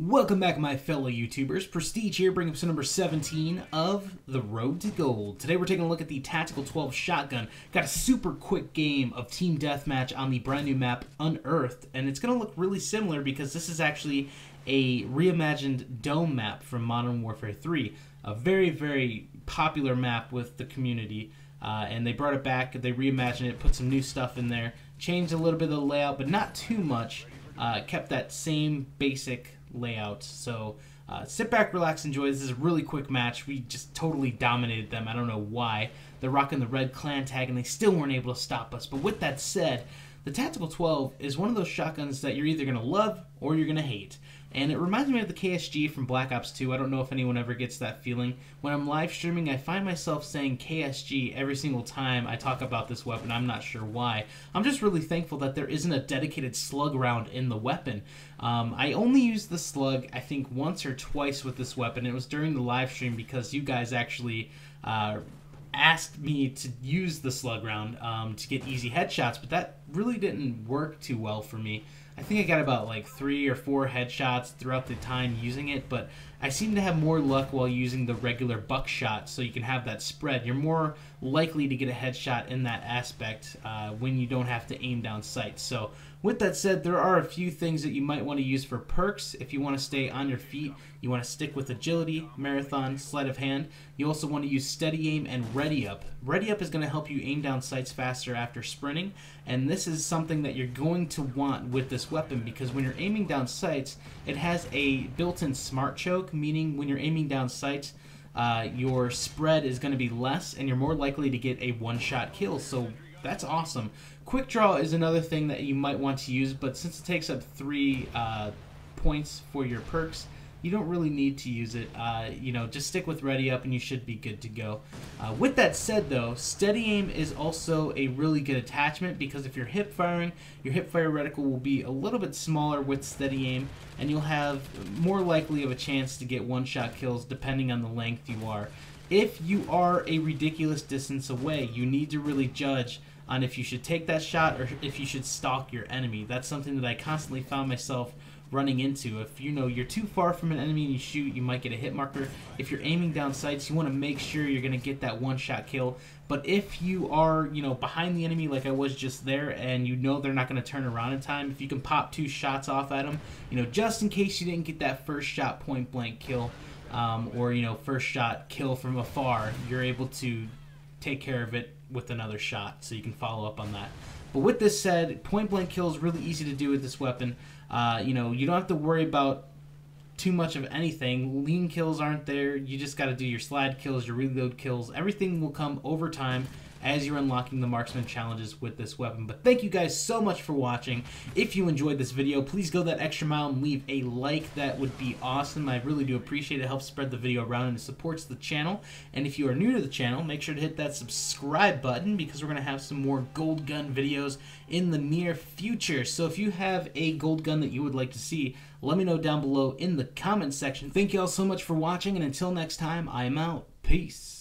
Welcome back, my fellow YouTubers. Prestige here, bringing up to number 17 of The Road to Gold. Today we're taking a look at the Tactical 12 shotgun. Got a super quick game of Team Deathmatch on the brand new map, Unearthed, and it's going to look really similar because this is actually a reimagined dome map from Modern Warfare 3. A very, very popular map with the community, and they brought it back, they reimagined it, put some new stuff in there, changed a little bit of the layout, but not too much, kept that same basic layout. So sit back, relax, enjoy. This is a really quick match. We just totally dominated them. I don't know why. They're rocking the red clan tag and they still weren't able to stop us. But with that said, the Tactical 12 is one of those shotguns that you're either going to love or you're going to hate. And it reminds me of the KSG from Black Ops 2. I don't know if anyone ever gets that feeling. When I'm live streaming, I find myself saying KSG every single time I talk about this weapon. I'm not sure why. I'm just really thankful that there isn't a dedicated slug round in the weapon. I only used the slug, I think, once or twice with this weapon. It was during the live stream because you guys actually asked me to use the slug round to get easy headshots, but that really didn't work too well for me. I think I got about like 3 or 4 headshots throughout the time using it, but I seem to have more luck while using the regular buckshot, so you can have that spread. You're more likely to get a headshot in that aspect when you don't have to aim down sight. So with that said, there are a few things that you might want to use for perks. If you want to stay on your feet, you want to stick with agility, marathon, sleight of hand. You also want to use steady aim and ready up. Ready up is going to help you aim down sights faster after sprinting, and this is something that you're going to want with this weapon, because when you're aiming down sights, it has a built-in smart choke, meaning when you're aiming down sights, your spread is going to be less and you're more likely to get a one-shot kill. So that's awesome. Quick draw is another thing that you might want to use, but since it takes up 3 points for your perks, you don't really need to use it. You know, just stick with ready up and you should be good to go. With that said though, steady aim is also a really good attachment, because if you're hip firing, your hip fire reticle will be a little bit smaller with steady aim, and you'll have more likely of a chance to get one-shot kills depending on the length you are. If you are a ridiculous distance away, you need to really judge on if you should take that shot or if you should stalk your enemy. That's something that I constantly found myself running into. If you know you're too far from an enemy and you shoot, you might get a hit marker. If you're aiming down sights, you want to make sure you're going to get that one-shot kill. But if you are, you know, behind the enemy like I was just there, and you know they're not going to turn around in time, if you can pop 2 shots off at them, you know, just in case you didn't get that first shot point blank kill, or, you know, first shot kill from afar, you're able to take care of it with another shot, so you can follow up on that. But with this said, point blank kill is really easy to do with this weapon. You know, you don't have to worry about too much of anything. Lean kills aren't there. You just got to do your slide kills, your reload kills. Everything will come over time as you're unlocking the marksman challenges with this weapon. But thank you guys so much for watching. If you enjoyed this video, please go that extra mile and leave a like. That would be awesome. I really do appreciate it. It helps spread the video around and it supports the channel. And if you are new to the channel, make sure to hit that subscribe button, because we're going to have some more gold gun videos in the near future. So if you have a gold gun that you would like to see, let me know down below in the comment section. Thank you all so much for watching, and until next time, I'm out. Peace.